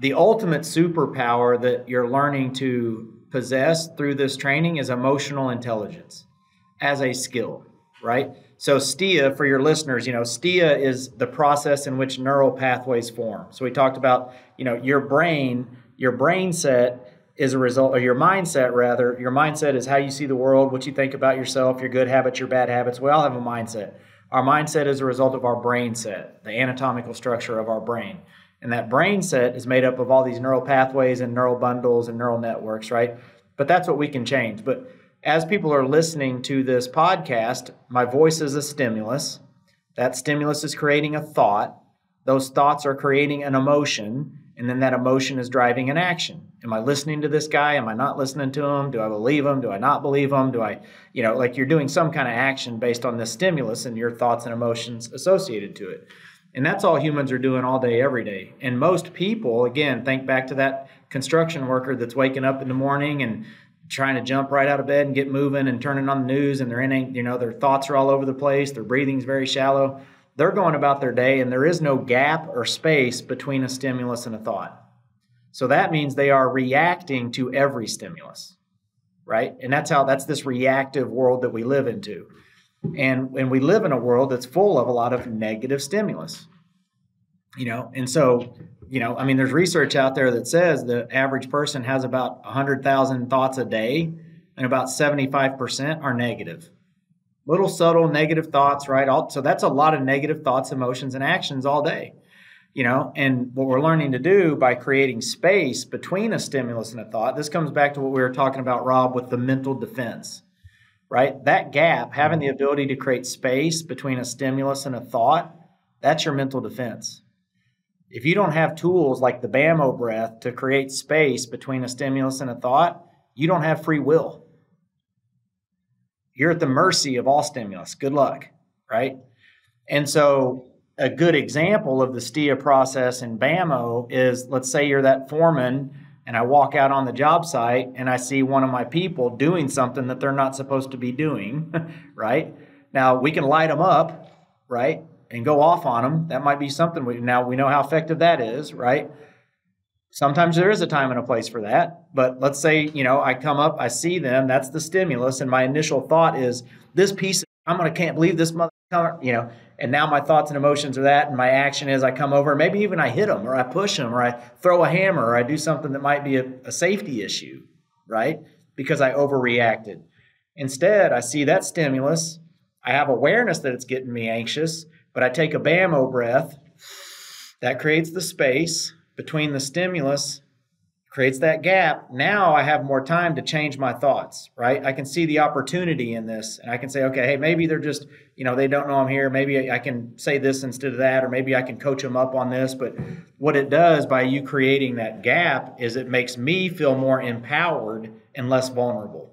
The ultimate superpower that you're learning to possess through this training is emotional intelligence as a skill, right? So STEA, for your listeners, you know, STEA is the process in which neural pathways form. So we talked about, you know, your brain set is a result, or your mindset rather. Your mindset is how you see the world, what you think about yourself, your good habits, your bad habits. We all have a mindset. Our mindset is a result of our brain set, the anatomical structure of our brain. And that brain set is made up of all these neural pathways and neural bundles and neural networks, right? But that's what we can change. But as people are listening to this podcast, my voice is a stimulus. That stimulus is creating a thought. Those thoughts are creating an emotion, and then that emotion is driving an action. Am I listening to this guy? Am I not listening to him? Do I believe him? Do I not believe him? Do I, you know, like you're doing some kind of action based on this stimulus and your thoughts and emotions associated to it. And that's all humans are doing all day, every day. And most people, again, think back to that construction worker that's waking up in the morning and trying to jump right out of bed and get moving and turning on the news, and they're in, you know, their thoughts are all over the place. Their breathing's very shallow. They're going about their day, and there is no gap or space between a stimulus and a thought. So that means they are reacting to every stimulus, right? And that's this reactive world that we live into. And we live in a world that's full of a lot of negative stimulus, you know? And so, you know, I mean, there's research out there that says the average person has about 100,000 thoughts a day, and about 75% are negative. Little subtle negative thoughts, right? So that's a lot of negative thoughts, emotions, and actions all day, you know? And what we're learning to do by creating space between a stimulus and a thought, this comes back to what we were talking about, Rob, with the mental defense, right? That gap, having the ability to create space between a stimulus and a thought, that's your mental defense. If you don't have tools like the BAM-O breath to create space between a stimulus and a thought, you don't have free will. You're at the mercy of all stimulus. Good luck, right? And so a good example of the STEA process in BAM-O is, let's say you're that foreman, and I walk out on the job site and I see one of my people doing something that they're not supposed to be doing, right? Now, we can light them up, right, and go off on them. That might be something. Now, we know how effective that is, right? Sometimes there is a time and a place for that, but let's say, you know, I come up, I see them, that's the stimulus, and my initial thought is, this piece, I can't believe this motherfucker, you know, and now my thoughts and emotions are that, and my action is I come over, maybe even I hit them, or I push them, or I throw a hammer, or I do something that might be a safety issue, right? Because I overreacted. Instead, I see that stimulus, I have awareness that it's getting me anxious, but I take a BAM-O breath, that creates the space between the stimulus, creates that gap. Now I have more time to change my thoughts, right? I can see the opportunity in this, and I can say, okay, hey, maybe they're just, you know, they don't know I'm here. Maybe I can say this instead of that, or maybe I can coach them up on this. But what it does by you creating that gap is it makes me feel more empowered and less vulnerable.